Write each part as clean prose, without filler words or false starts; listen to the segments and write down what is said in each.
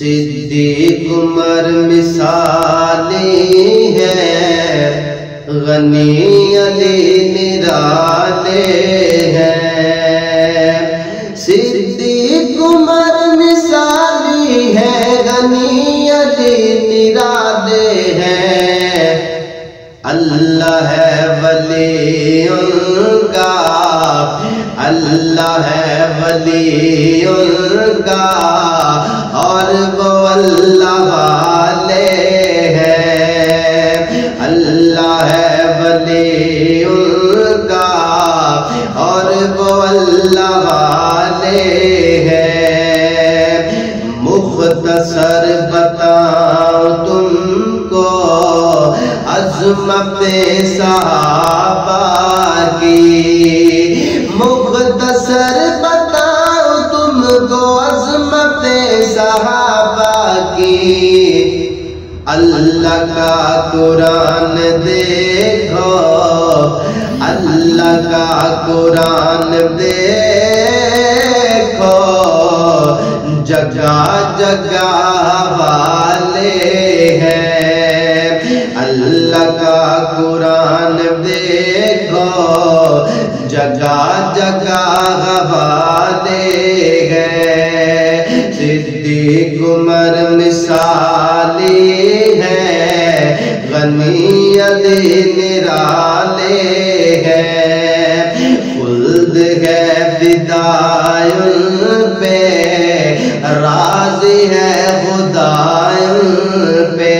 सिद्दीक उमर मिसाली है, गनी अली निराले हैं। सिद्दीक उमर मिसाली है, गनी अली निराले हैं। अल्लाह है वली उनका, अल्लाह है वली उनका, और वो अल्लाह वाले हैं। अल्लाह है वली उनका, और वो अल्लाह वाले हैं। मुख्तसर बताओ तुमको अज़मत सहाबा की, मुख्तसर बताओ तुमको अज़मत सहाबा की। अल्लाह का कुरान देखो, अल्लाह का कुरान देखो, जगह जगह वाले हैं। अल्लाह का कुरान देखो, जगह जगह वाले हैं। सिद्दीक उमर मिसाली है, गनी अली निराले हैं। खुल्द है विदायुन पे, राजी है खुदायुन पे।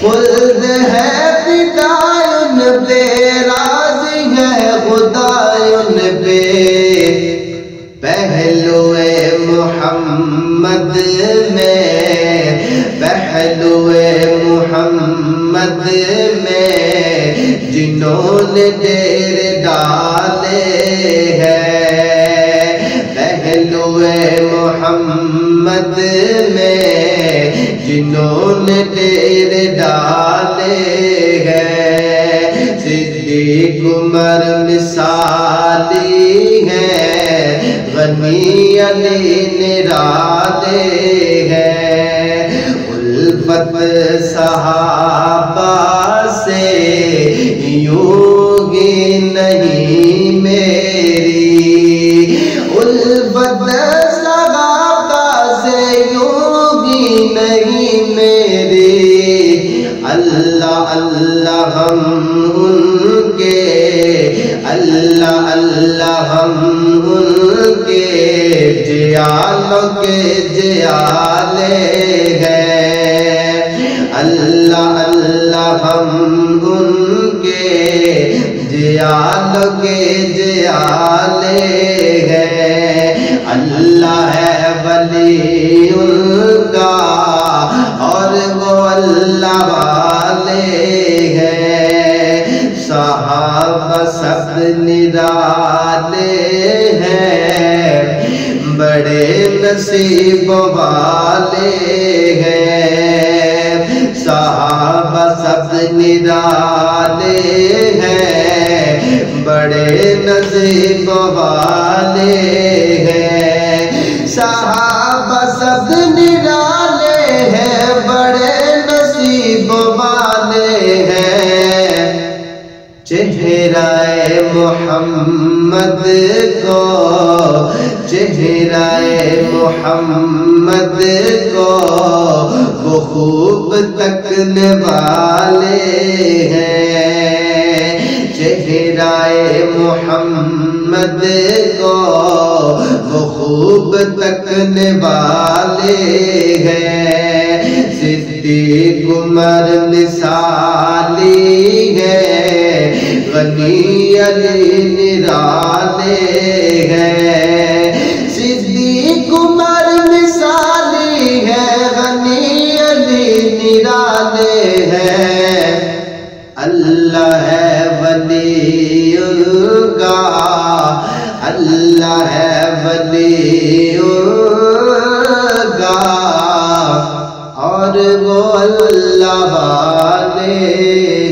खुल्द है विदायुन पे, राजी है खुदायुन पे। पहलुए मुहम्मद में, पहलुए मुहम्मद में, जिन्होंने डेर डाले हैं। पहलुए मुहम्मद में, जिन्होंने डेर डाले हैं। सिद्दीक उमर मिसाली है, गनी अली निराले हैं। उल्फत सहाबा से यूं ही नहीं मेरी, उल्फत सहाबा से यूं ही नहीं मेरी। अल्लाह अल्लाह हम उनके, अल्लाह अल्लाह हम उनके, जियालों के जियाले हैं। अल्लाह अल्लाह हम उनके, जियालों के जियाले हैं। अल्लाह है वली उनका, और वो अल्लाह वाले हैं। सहाबा सब निराले हैं, बड़े नसीब वाले हैं। सहाबा सब निराले हैं, बड़े नसीब वाले हैं। सहाबा सब निराले हैं, बड़े नसीब वाले हैं। चेहराए मोहम्मद को, चेहराए मोहम्मद को, वो खूब तकने वाले हैं। चेहराए मोहम्मद को, वो खूब तकने वाले हैं। सिद्दीक उमर मिसाली है, गनी अली निराले हैं। सिद्दीक उमर मिसाली है, गनी अली निराले हैं। अल्लाह है वली उनका, अल्लाह है वली उनका, और वो अल्लाह वाले।